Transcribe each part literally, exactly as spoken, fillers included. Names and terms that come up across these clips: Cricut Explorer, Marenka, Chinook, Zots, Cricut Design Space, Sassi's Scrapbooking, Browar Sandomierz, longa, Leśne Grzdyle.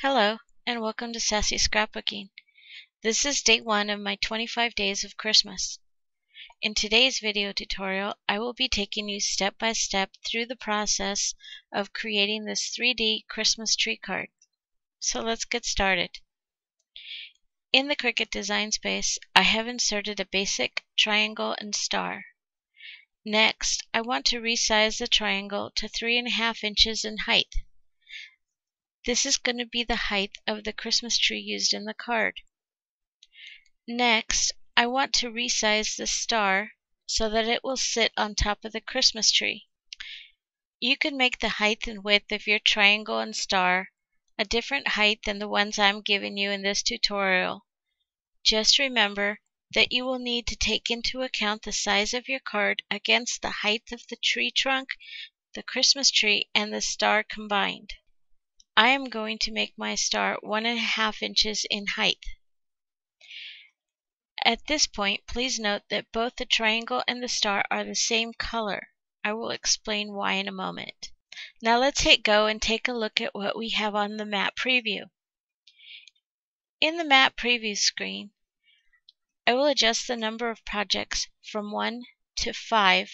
Hello, and welcome to Sassi's Scrapbooking. This is day one of my twenty-five days of Christmas. In today's video tutorial, I will be taking you step by step through the process of creating this three D Christmas tree card. So let's get started. In the Cricut Design Space, I have inserted a basic triangle and star. Next, I want to resize the triangle to three and a half inches in height. This is going to be the height of the Christmas tree used in the card. Next, I want to resize the star so that it will sit on top of the Christmas tree. You can make the height and width of your triangle and star a different height than the ones I'm giving you in this tutorial. Just remember that you will need to take into account the size of your card against the height of the tree trunk, the Christmas tree, and the star combined. I am going to make my star one and a half inches in height. At this point, please note that both the triangle and the star are the same color. I will explain why in a moment. Now let's hit go and take a look at what we have on the map preview. In the map preview screen, I will adjust the number of projects from one to five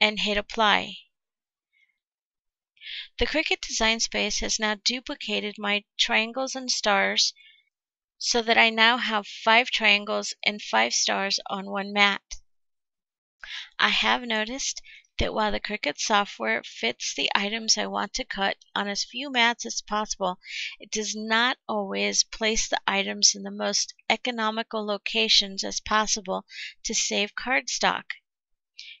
and hit apply. The Cricut Design Space has now duplicated my triangles and stars so that I now have five triangles and five stars on one mat. I have noticed that while the Cricut software fits the items I want to cut on as few mats as possible, it does not always place the items in the most economical locations as possible to save cardstock.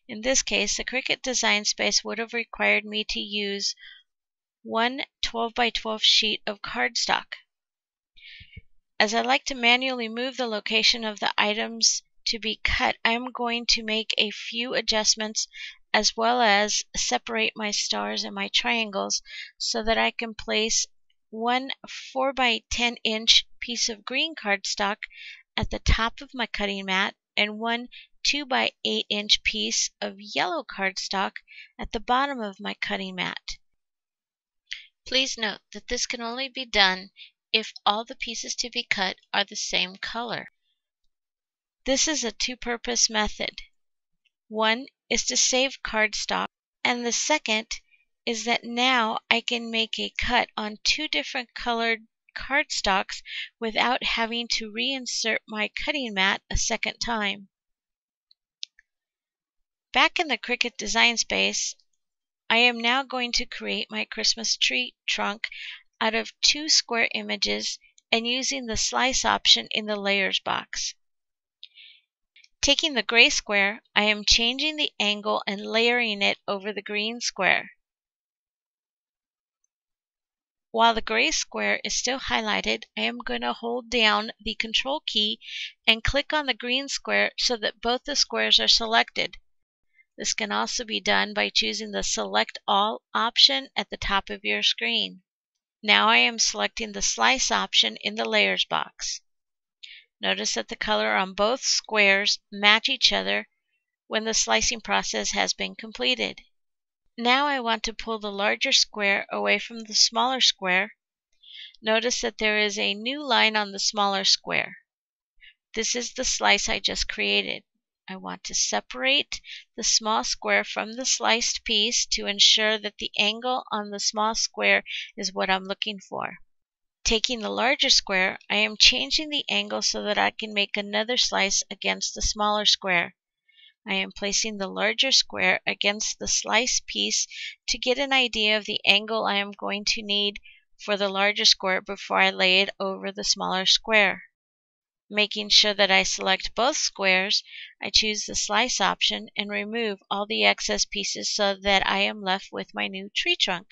In this case, the Cricut Design Space would have required me to use one twelve by twelve sheet of cardstock. As I like to manually move the location of the items to be cut, I am going to make a few adjustments as well as separate my stars and my triangles so that I can place one four by ten inch piece of green cardstock at the top of my cutting mat and one two by eight inch piece of yellow cardstock at the bottom of my cutting mat. Please note that this can only be done if all the pieces to be cut are the same color. This is a two-purpose method. One is to save cardstock, and the second is that now I can make a cut on two different colored cardstocks without having to reinsert my cutting mat a second time. Back in the Cricut Design Space, I am now going to create my Christmas tree trunk out of two square images and using the slice option in the layers box. Taking the gray square, I am changing the angle and layering it over the green square. While the gray square is still highlighted, I am going to hold down the control key and click on the green square so that both the squares are selected. This can also be done by choosing the Select All option at the top of your screen. Now I am selecting the Slice option in the Layers box. Notice that the color on both squares match each other when the slicing process has been completed. Now I want to pull the larger square away from the smaller square. Notice that there is a new line on the smaller square. This is the slice I just created. I want to separate the small square from the sliced piece to ensure that the angle on the small square is what I'm looking for. Taking the larger square, I am changing the angle so that I can make another slice against the smaller square. I am placing the larger square against the sliced piece to get an idea of the angle I am going to need for the larger square before I lay it over the smaller square. Making sure that I select both squares, I choose the Slice option and remove all the excess pieces so that I am left with my new tree trunk.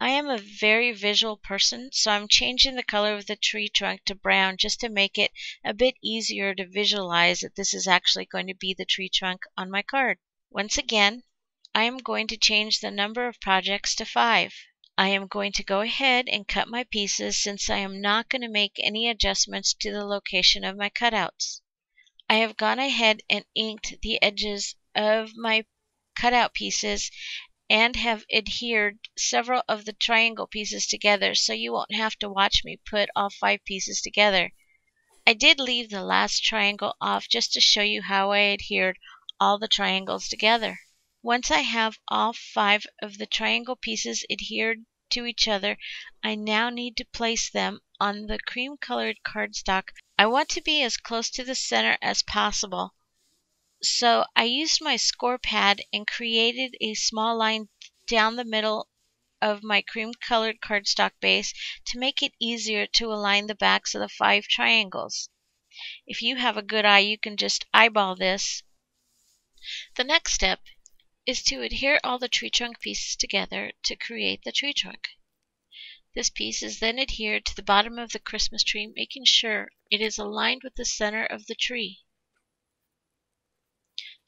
I am a very visual person, so I'm changing the color of the tree trunk to brown just to make it a bit easier to visualize that this is actually going to be the tree trunk on my card. Once again, I am going to change the number of projects to five. I am going to go ahead and cut my pieces since I am not going to make any adjustments to the location of my cutouts. I have gone ahead and inked the edges of my cutout pieces and have adhered several of the triangle pieces together, so you won't have to watch me put all five pieces together. I did leave the last triangle off just to show you how I adhered all the triangles together. Once I have all five of the triangle pieces adhered to each other, I now need to place them on the cream-colored cardstock. I want to be as close to the center as possible, so I used my score pad and created a small line down the middle of my cream-colored cardstock base to make it easier to align the backs of the five triangles. If you have a good eye, you can just eyeball this. The next step is to adhere all the tree trunk pieces together to create the tree trunk. This piece is then adhered to the bottom of the Christmas tree, making sure it is aligned with the center of the tree.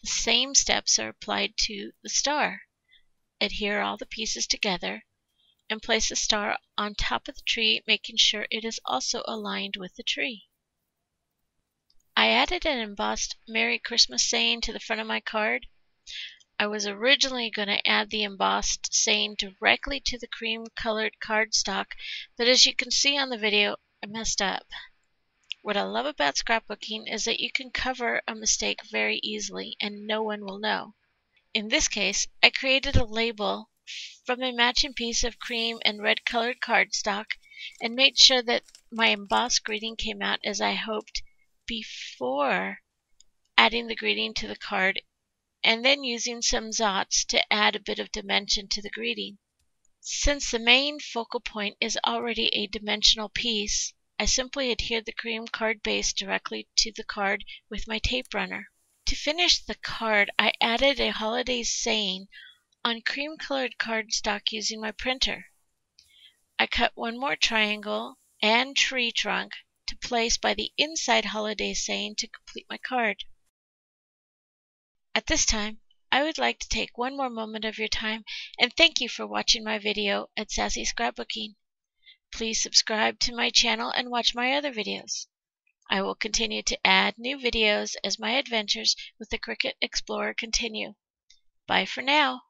The same steps are applied to the star. Adhere all the pieces together and place the star on top of the tree, making sure it is also aligned with the tree. I added an embossed Merry Christmas saying to the front of my card. I was originally going to add the embossed saying directly to the cream-colored cardstock, but as you can see on the video, I messed up. What I love about scrapbooking is that you can cover a mistake very easily and no one will know. In this case, I created a label from a matching piece of cream and red colored cardstock and made sure that my embossed greeting came out as I hoped before adding the greeting to the card, and then using some zots to add a bit of dimension to the greeting. Since the main focal point is already a dimensional piece, I simply adhered the cream card base directly to the card with my tape runner. To finish the card, I added a holiday saying on cream-colored cardstock using my printer. I cut one more triangle and tree trunk to place by the inside holiday saying to complete my card. At this time, I would like to take one more moment of your time and thank you for watching my video at Sassi's Scrapbooking. Please subscribe to my channel and watch my other videos. I will continue to add new videos as my adventures with the Cricut Explorer continue. Bye for now.